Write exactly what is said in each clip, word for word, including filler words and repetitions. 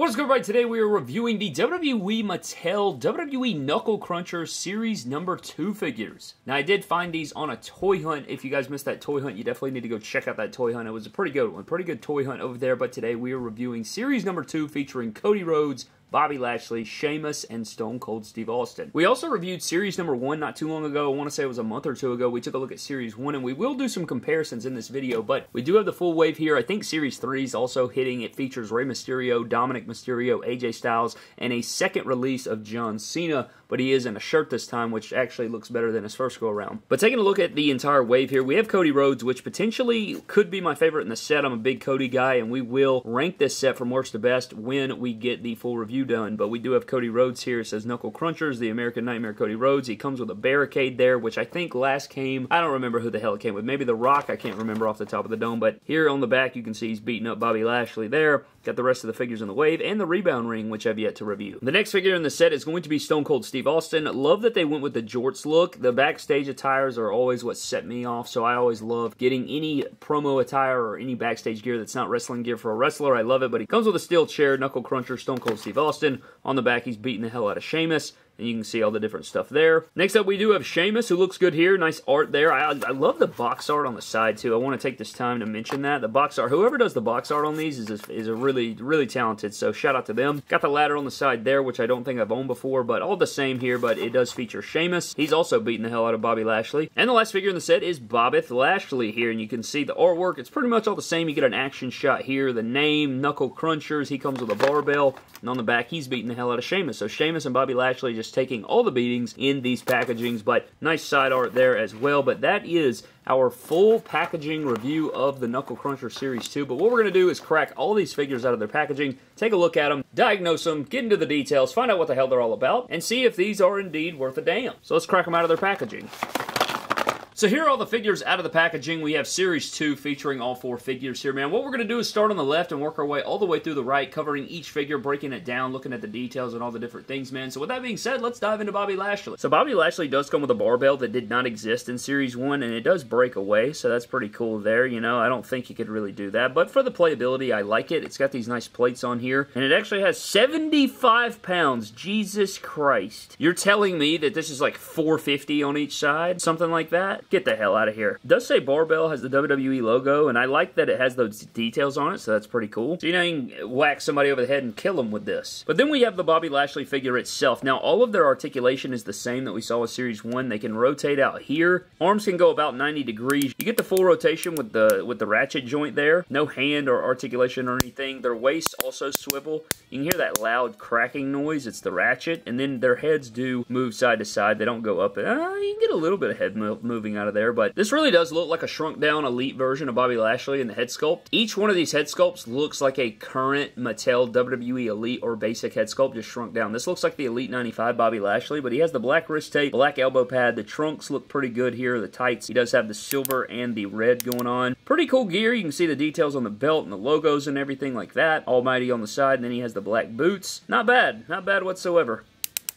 What is good, everybody? Today we are reviewing the W W E Mattel W W E Knuckle Cruncher Series Number two figures. Now, I did find these on a toy hunt. If you guys missed that toy hunt, you definitely need to go check out that toy hunt. It was a pretty good one. Pretty good toy hunt over there. But today we are reviewing Series Number two featuring Cody Rhodes, Bobby Lashley, Sheamus, and Stone Cold Steve Austin. We also reviewed Series Number one not too long ago. I want to say it was a month or two ago. We took a look at Series one, and we will do some comparisons in this video, but we do have the full wave here. I think Series three is also hitting. It features Rey Mysterio, Dominic Mysterio, A J Styles, and a second release of John Cena, but he is in a shirt this time, which actually looks better than his first go-around. But taking a look at the entire wave here, we have Cody Rhodes, which potentially could be my favorite in the set. I'm a big Cody guy, and we will rank this set from worst to best when we get the full review done, but we do have Cody Rhodes here. It says Knuckle Crunchers, the American Nightmare Cody Rhodes. He comes with a barricade there, which I think last came, I don't remember who the hell it came with. Maybe The Rock, I can't remember off the top of the dome, but here on the back you can see he's beating up Bobby Lashley there. Got the rest of the figures in the wave, and the rebound ring, which I've yet to review. The next figure in the set is going to be Stone Cold Steve Austin. Love that they went with the jorts look. The backstage attires are always what set me off, so I always love getting any promo attire or any backstage gear that's not wrestling gear for a wrestler. I love it, but he comes with a steel chair, Knuckle Cruncher, Stone Cold Steve Austin. On the back, he's beating the hell out of Sheamus, and you can see all the different stuff there. Next up, we do have Sheamus, who looks good here. Nice art there. I, I love the box art on the side, too. I want to take this time to mention that. The box art, whoever does the box art on these is a, is a really, really talented, so shout out to them. Got the ladder on the side there, which I don't think I've owned before, but all the same here, but it does feature Sheamus. He's also beating the hell out of Bobby Lashley. And the last figure in the set is Bobby Lashley here, and you can see the artwork. It's pretty much all the same. You get an action shot here, the name, Knuckle Crunchers. He comes with a barbell, and on the back, he's beating the hell out of Sheamus. So Sheamus and Bobby Lashley just taking all the beatings in these packagings, but nice side art there as well. But that is our full packaging review of the Knuckle Cruncher Series two. But what we're going to do is crack all these figures out of their packaging, take a look at them, diagnose them, get into the details, find out what the hell they're all about, and see if these are indeed worth a damn. So let's crack them out of their packaging. So here are all the figures out of the packaging. We have Series two featuring all four figures here, man. What we're going to do is start on the left and work our way all the way through the right, covering each figure, breaking it down, looking at the details and all the different things, man. So with that being said, let's dive into Bobby Lashley. So Bobby Lashley does come with a barbell that did not exist in Series one, and it does break away, so that's pretty cool there. You know, I don't think you could really do that, but for the playability, I like it. It's got these nice plates on here, and it actually has seventy-five pounds. Jesus Christ. You're telling me that this is like four fifty on each side? Something like that? Get the hell out of here. It does say barbell, has the W W E logo, and I like that it has those details on it, so that's pretty cool. So, you know, you can whack somebody over the head and kill them with this. But then we have the Bobby Lashley figure itself. Now, all of their articulation is the same that we saw with Series one. They can rotate out here. Arms can go about ninety degrees. You get the full rotation with the with the ratchet joint there. No hand or articulation or anything. Their waists also swivel. You can hear that loud cracking noise. It's the ratchet. And then their heads do move side to side. They don't go up. And, uh, you can get a little bit of head moving out of there, but this really does look like a shrunk down elite version of Bobby Lashley in the head sculpt. Each one of these head sculpts looks like a current Mattel W W E Elite or basic head sculpt just shrunk down. This looks like the Elite ninety-five Bobby Lashley, but he has the black wrist tape, black elbow pad. The trunks look pretty good here, the tights. He does have the silver and the red going on. Pretty cool gear. You can see the details on the belt and the logos and everything like that. Almighty on the side, and then he has the black boots. Not bad. Not bad whatsoever.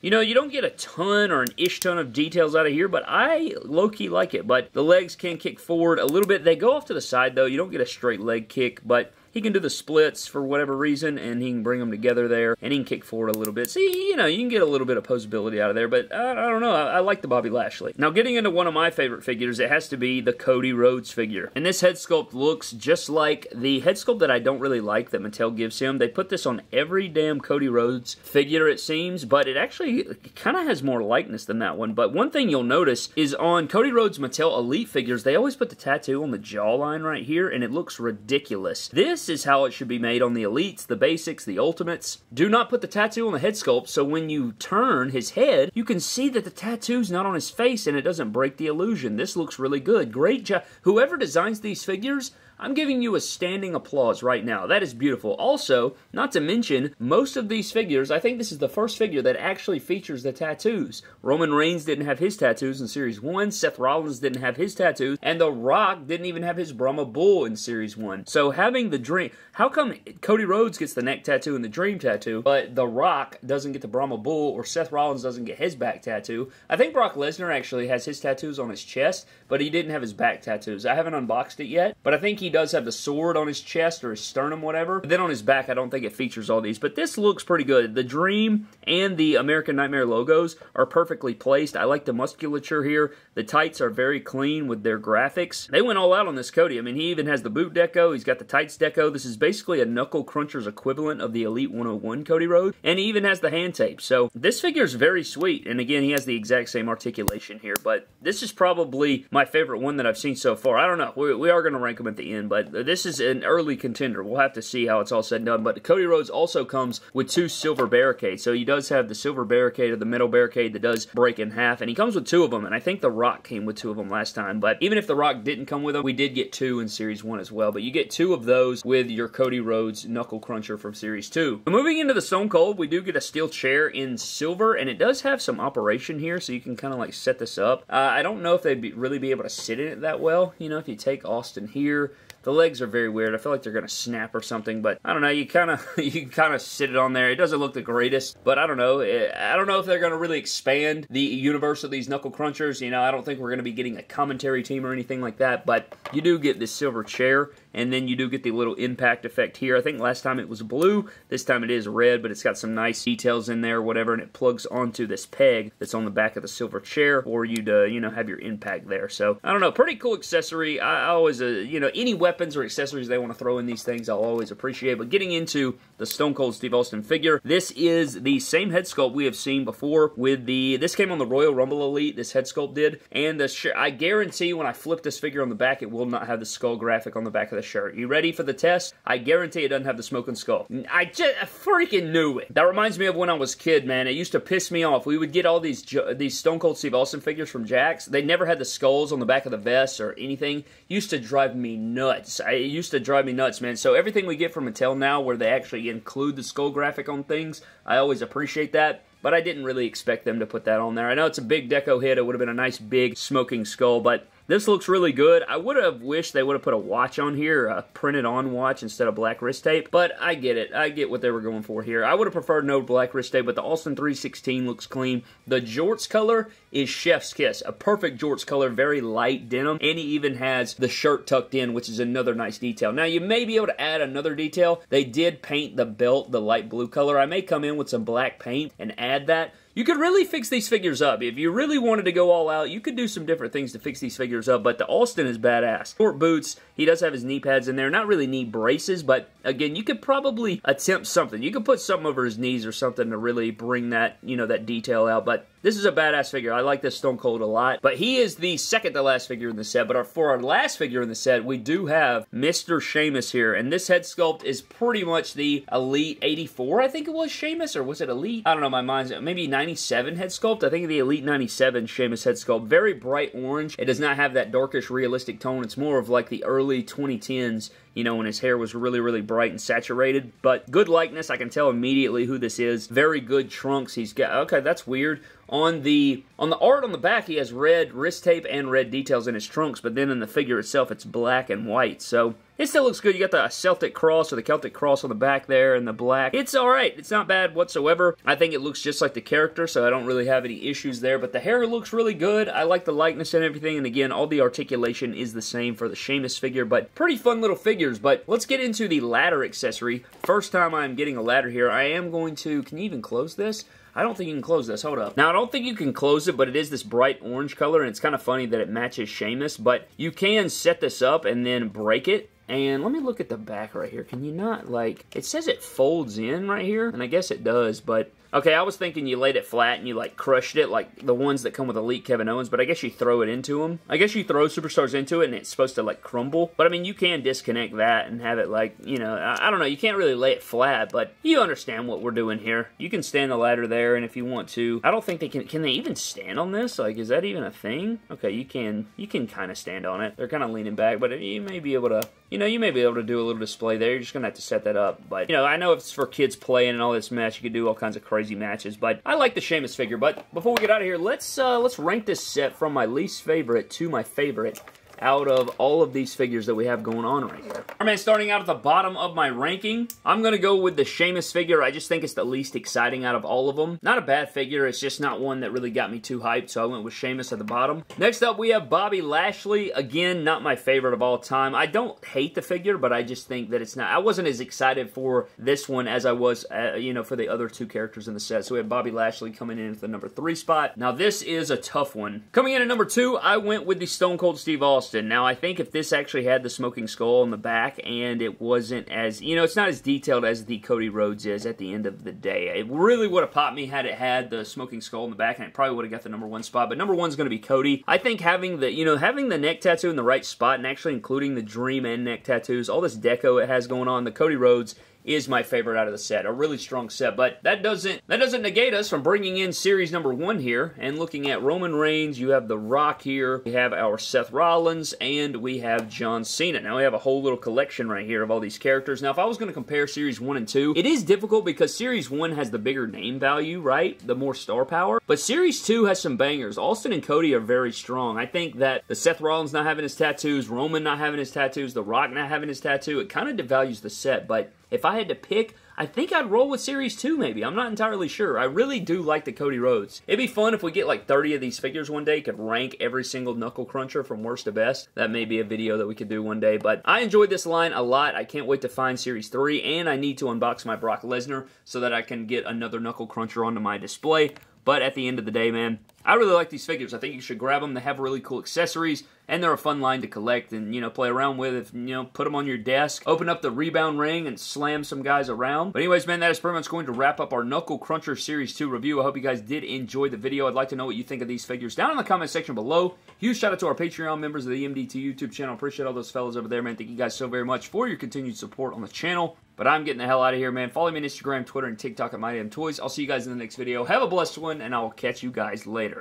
You know, you don't get a ton or an ish ton of details out of here, but I low-key like it. But the legs can kick forward a little bit. They go off to the side, though. You don't get a straight leg kick, but he can do the splits for whatever reason, and he can bring them together there, and he can kick forward a little bit. See, you know, you can get a little bit of posability out of there, but I, I don't know. I, I like the Bobby Lashley. Now, getting into one of my favorite figures, it has to be the Cody Rhodes figure. And this head sculpt looks just like the head sculpt that I don't really like that Mattel gives him. They put this on every damn Cody Rhodes figure, it seems, but it actually kind of has more likeness than that one. But one thing you'll notice is on Cody Rhodes Mattel Elite figures, they always put the tattoo on the jawline right here, and it looks ridiculous. This This is how it should be made on the Elites, the Basics, the Ultimates. Do not put the tattoo on the head sculpt, so when you turn his head, you can see that the tattoo's not on his face, and it doesn't break the illusion. This looks really good. Great job. Whoever designs these figures, I'm giving you a standing applause right now. That is beautiful. Also, not to mention, most of these figures, I think this is the first figure that actually features the tattoos. Roman Reigns didn't have his tattoos in Series one, Seth Rollins didn't have his tattoos, and The Rock didn't even have his Brahma Bull in Series one. So having the Dream... How come Cody Rhodes gets the neck tattoo and the Dream tattoo, but The Rock doesn't get the Brahma Bull, or Seth Rollins doesn't get his back tattoo? I think Brock Lesnar actually has his tattoos on his chest, but he didn't have his back tattoos. I haven't unboxed it yet, but I think he does have the sword on his chest or his sternum, whatever. But then on his back, I don't think it features all these. But this looks pretty good. The Dream and the American Nightmare logos are perfectly placed. I like the musculature here. The tights are very clean with their graphics. They went all out on this Cody. I mean, he even has the boot deco. He's got the tights deco. This is basically a Knuckle Cruncher's equivalent of the Elite one oh one Cody Rhodes. And he even has the hand tape. So this figure is very sweet. And again, he has the exact same articulation here. But this is probably my favorite one that I've seen so far. I don't know. We, we are going to rank them at the end. But this is an early contender. We'll have to see how it's all said and done. But Cody Rhodes also comes with two silver barricades. So he does have the silver barricade or the metal barricade that does break in half. And he comes with two of them. And I think The Rock came with two of them last time. But even if The Rock didn't come with them, we did get two in Series one as well. But you get two of those with your Cody Rhodes Knuckle Cruncher from Series two. Moving into the Stone Cold, we do get a steel chair in silver. And it does have some operation here. So you can kind of like set this up. Uh, I don't know if they'd be, really be able to sit in it that well. You know, if you take Austin here... The legs are very weird. I feel like they're going to snap or something, but I don't know. You kind of you kind of sit it on there. It doesn't look the greatest, but I don't know. I don't know if they're going to really expand the universe of these Knuckle Crunchers. You know, I don't think we're going to be getting a commentary team or anything like that, but you do get this silver chair, and then you do get the little impact effect here. I think last time it was blue. This time it is red, but it's got some nice details in there or whatever, and it plugs onto this peg that's on the back of the silver chair for you to, you know, have your impact there. So, I don't know. Pretty cool accessory. I always, uh, you know, any weapon weapons or accessories they want to throw in these things, I'll always appreciate. But getting into the Stone Cold Steve Austin figure, this is the same head sculpt we have seen before with the, this came on the Royal Rumble Elite, this head sculpt did, and the shirt, I guarantee when I flip this figure on the back, it will not have the skull graphic on the back of the shirt. You ready for the test? I guarantee it doesn't have the smoking skull. I just I freaking knew it. That reminds me of when I was a kid, man. It used to piss me off. We would get all these, these Stone Cold Steve Austin figures from Jax. They never had the skulls on the back of the vests or anything. Used to drive me nuts. I, it used to drive me nuts, man. So everything we get from Mattel now where they actually include the skull graphic on things, I always appreciate that. But I didn't really expect them to put that on there. I know it's a big deco hit. It would have been a nice big smoking skull, but this looks really good. I would have wished they would have put a watch on here, a printed on watch instead of black wrist tape, but I get it. I get what they were going for here. I would have preferred no black wrist tape, but the Austin three sixteen looks clean. The jorts color is Chef's Kiss, a perfect jorts color, very light denim, and he even has the shirt tucked in, which is another nice detail. Now, you may be able to add another detail. They did paint the belt the light blue color. I may come in with some black paint and add that. You could really fix these figures up. If you really wanted to go all out, you could do some different things to fix these figures up, but the Austin is badass. Short boots, he does have his knee pads in there. Not really knee braces, but again, you could probably attempt something. You could put something over his knees or something to really bring that, you know, that detail out, but this is a badass figure. I like this Stone Cold a lot, but he is the second to last figure in the set, but our, for our last figure in the set, we do have Mister Sheamus here, and this head sculpt is pretty much the Elite eighty-four, I think it was Sheamus, or was it Elite? I don't know, my mind's, maybe ninety-seven head sculpt. I think the Elite ninety-seven Sheamus head sculpt. Very bright orange. It does not have that darkish realistic tone. It's more of like the early twenty tens, you know, when his hair was really, really bright and saturated, but good likeness. I can tell immediately who this is. Very good trunks he's got. Okay, that's weird. On the on the art on the back, he has red wrist tape and red details in his trunks, but then in the figure itself, it's black and white, so it still looks good. You got the Celtic cross or the Celtic cross on the back there and the black. It's all right. It's not bad whatsoever. I think it looks just like the character, so I don't really have any issues there, but the hair looks really good. I like the likeness and everything, and again, all the articulation is the same for the Sheamus figure, but pretty fun little figures, but let's get into the ladder accessory. First time I'm getting a ladder here, I am going to... Can you even close this? I don't think you can close this. Hold up. Now, I don't think you can close it, but it is this bright orange color, and it's kind of funny that it matches Sheamus, but you can set this up and then break it. And let me look at the back right here. Can you not, like... It says it folds in right here, and I guess it does, but... Okay, I was thinking you laid it flat and you, like, crushed it, like the ones that come with Elite Kevin Owens, but I guess you throw it into them. I guess you throw Superstars into it and it's supposed to, like, crumble. But, I mean, you can disconnect that and have it, like, you know, I, I don't know. You can't really lay it flat, but you understand what we're doing here. You can stand the ladder there, and if you want to... I don't think they can... Can they even stand on this? Like, is that even a thing? Okay, you can... You can kind of stand on it. They're kind of leaning back, but you may be able to... You know, you may be able to do a little display there. You're just going to have to set that up. But, you know, I know if it's for kids playing and all this mess, you could do all kinds of crazy matches, but I like the Sheamus figure. But before we get out of here, let's uh, let's rank this set from my least favorite to my favorite out of all of these figures that we have going on right here. All right, starting out at the bottom of my ranking, I'm going to go with the Sheamus figure. I just think it's the least exciting out of all of them. Not a bad figure. It's just not one that really got me too hyped, so I went with Sheamus at the bottom. Next up, we have Bobby Lashley. Again, not my favorite of all time. I don't hate the figure, but I just think that it's not... I wasn't as excited for this one as I was, uh, you know, for the other two characters in the set. So we have Bobby Lashley coming in at the number three spot. Now, this is a tough one. Coming in at number two, I went with the Stone Cold Steve Austin. Now, I think if this actually had the smoking skull on the back and it wasn't as, you know, it's not as detailed as the Cody Rhodes is at the end of the day. It really would have popped me had it had the smoking skull in the back, and it probably would have got the number one spot, but number one's going to be Cody. I think having the, you know, having the neck tattoo in the right spot and actually including the dream and neck tattoos, all this deco it has going on, the Cody Rhodes is my favorite out of the set. A really strong set, but that doesn't that doesn't negate us from bringing in series number one here and looking at Roman Reigns. You have The Rock here. We have our Seth Rollins, and we have John Cena. Now we have a whole little collection right here of all these characters. Now if I was going to compare series one and two, it is difficult because series one has the bigger name value, right? The more star power. But series two has some bangers. Austin and Cody are very strong. I think that the Seth Rollins not having his tattoos, Roman not having his tattoos, The Rock not having his tattoo, it kind of devalues the set, but if I had to pick, I think I'd roll with Series two, maybe. I'm not entirely sure. I really do like the Cody Rhodes. It'd be fun if we get like thirty of these figures one day, could rank every single Knuckle Cruncher from worst to best. That may be a video that we could do one day, but I enjoyed this line a lot. I can't wait to find Series three, and I need to unbox my Brock Lesnar so that I can get another Knuckle Cruncher onto my display. But at the end of the day, man, I really like these figures. I think you should grab them. They have really cool accessories, and they're a fun line to collect and, you know, play around with. If, you know, put them on your desk, open up the rebound ring, and slam some guys around. But anyways, man, that is pretty much going to wrap up our Knuckle Cruncher Series two review. I hope you guys did enjoy the video. I'd like to know what you think of these figures down in the comment section below. Huge shout out to our Patreon members of the M D T YouTube channel. Appreciate all those fellas over there, man. Thank you guys so very much for your continued support on the channel. But I'm getting the hell out of here, man. Follow me on Instagram, Twitter, and TikTok at My Damn Toys. I'll see you guys in the next video. Have a blessed one, and I will catch you guys later.